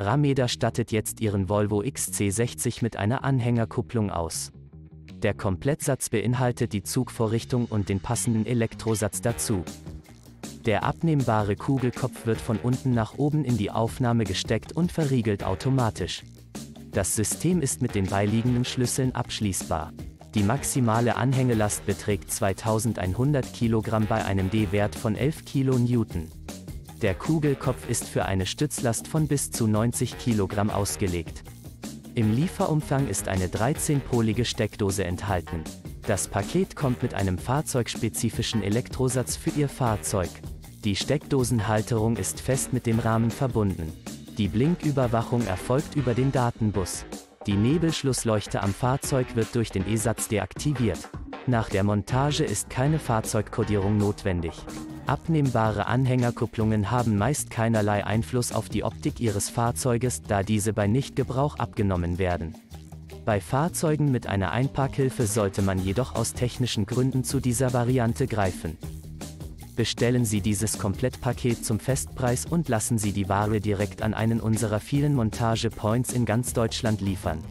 Rameder stattet jetzt ihren Volvo XC60 mit einer Anhängerkupplung aus. Der Komplettsatz beinhaltet die Zugvorrichtung und den passenden Elektrosatz dazu. Der abnehmbare Kugelkopf wird von unten nach oben in die Aufnahme gesteckt und verriegelt automatisch. Das System ist mit den beiliegenden Schlüsseln abschließbar. Die maximale Anhängelast beträgt 2100 kg bei einem D-Wert von 11 kN. Der Kugelkopf ist für eine Stützlast von bis zu 90 kg ausgelegt. Im Lieferumfang ist eine 13-polige Steckdose enthalten. Das Paket kommt mit einem fahrzeugspezifischen Elektrosatz für Ihr Fahrzeug. Die Steckdosenhalterung ist fest mit dem Rahmen verbunden. Die Blinküberwachung erfolgt über den Datenbus. Die Nebelschlussleuchte am Fahrzeug wird durch den E-Satz deaktiviert. Nach der Montage ist keine Fahrzeugkodierung notwendig. Abnehmbare Anhängerkupplungen haben meist keinerlei Einfluss auf die Optik Ihres Fahrzeuges, da diese bei Nichtgebrauch abgenommen werden. Bei Fahrzeugen mit einer Einparkhilfe sollte man jedoch aus technischen Gründen zu dieser Variante greifen. Bestellen Sie dieses Komplettpaket zum Festpreis und lassen Sie die Ware direkt an einen unserer vielen Montage-Points in ganz Deutschland liefern.